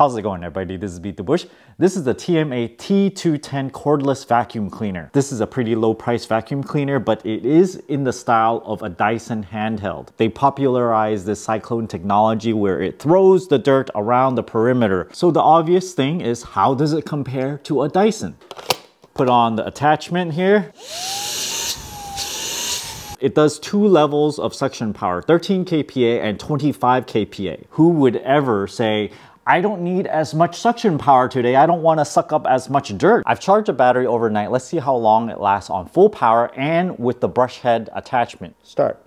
How's it going, everybody? This is Beat the Bush. This is the TMA T210 cordless vacuum cleaner. This is a pretty low price vacuum cleaner, but it is in the style of a Dyson handheld. They popularized this cyclone technology where it throws the dirt around the perimeter. So the obvious thing is, how does it compare to a Dyson? Put on the attachment here. It does two levels of suction power, 13 kPa and 25 kPa. Who would ever say, I don't need as much suction power today. I don't want to suck up as much dirt. I've charged the battery overnight. Let's see how long it lasts on full power and with the brush head attachment. Start.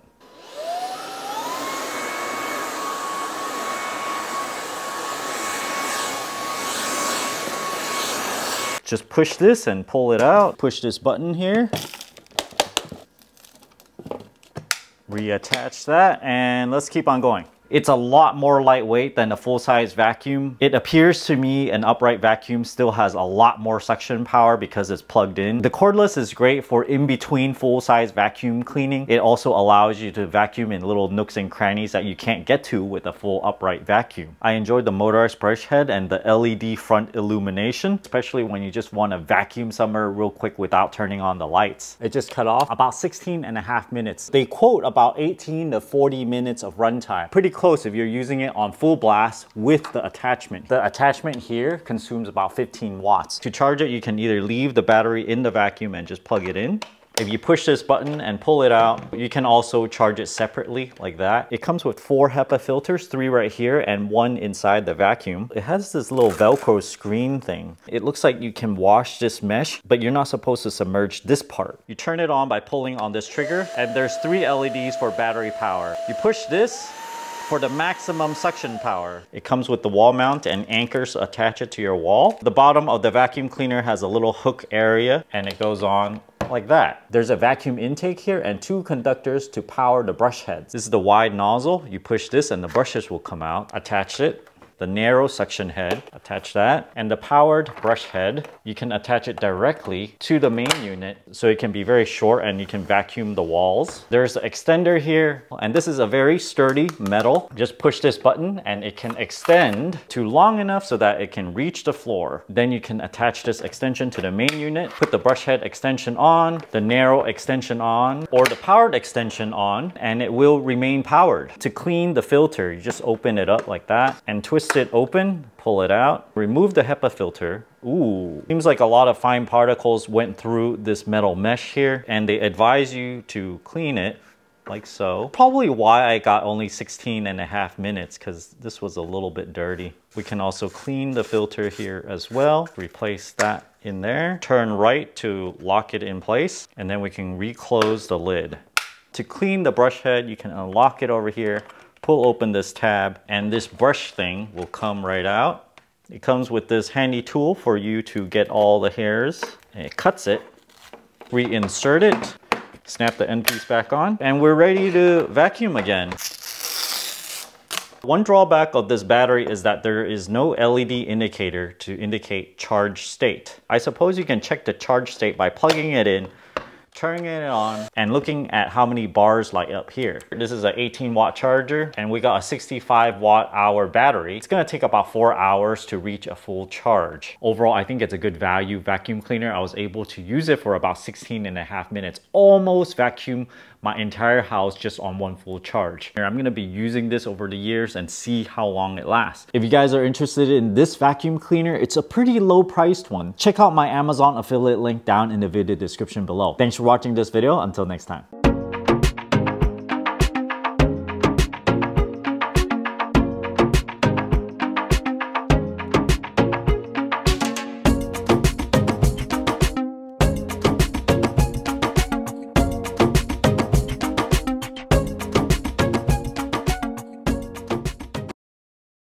Just push this and pull it out. Push this button here. Reattach that and let's keep on going. It's a lot more lightweight than a full-size vacuum. It appears to me an upright vacuum still has a lot more suction power because it's plugged in. The cordless is great for in-between full-size vacuum cleaning. It also allows you to vacuum in little nooks and crannies that you can't get to with a full upright vacuum. I enjoyed the motorized brush head and the LED front illumination, especially when you just want to vacuum somewhere real quick without turning on the lights. It just cut off about 16.5 minutes. They quote about 18 to 40 minutes of runtime. Pretty close if you're using it on full blast with the attachment. The attachment here consumes about 15 watts. To charge it, you can either leave the battery in the vacuum and just plug it in. If you push this button and pull it out, you can also charge it separately like that. It comes with 4 HEPA filters, 3 right here and 1 inside the vacuum. It has this little Velcro screen thing. It looks like you can wash this mesh, but you're not supposed to submerge this part. You turn it on by pulling on this trigger, and there's 3 LEDs for battery power. You push this for the maximum suction power. It comes with the wall mount and anchors attach it to your wall. The bottom of the vacuum cleaner has a little hook area and it goes on like that. There's a vacuum intake here and 2 conductors to power the brush heads. This is the wide nozzle. You push this and the brushes will come out. Attach it. The narrow suction head, attach that, and the powered brush head, you can attach it directly to the main unit so it can be very short and you can vacuum the walls. There's the extender here, and this is a very sturdy metal. Just push this button and it can extend to long enough so that it can reach the floor. Then you can attach this extension to the main unit, put the brush head extension on, the narrow extension on, or the powered extension on, and it will remain powered. To clean the filter, you just open it up like that and twist it open, pull it out, remove the HEPA filter. Ooh, seems like a lot of fine particles went through this metal mesh here, and they advise you to clean it like so. Probably why I got only 16.5 minutes, because this was a little bit dirty. We can also clean the filter here as well. Replace that in there, turn right to lock it in place, and then we can reclose the lid. To clean the brush head, you can unlock it over here, pull open this tab, and this brush thing will come right out. It comes with this handy tool for you to get all the hairs, and it cuts it, reinsert it, snap the end piece back on, and we're ready to vacuum again. One drawback of this battery is that there is no LED indicator to indicate charge state. I suppose you can check the charge state by plugging it in, turning it on, and looking at how many bars light up here. This is an 18-watt charger, and we got a 65-watt-hour battery. It's gonna take about 4 hours to reach a full charge. Overall, I think it's a good value vacuum cleaner. I was able to use it for about 16.5 minutes, almost vacuum my entire house just on one full charge. I'm gonna be using this over the years and see how long it lasts. If you guys are interested in this vacuum cleaner, it's a pretty low-priced one. Check out my Amazon affiliate link down in the video description below. Thanks for watching this video. Until next time.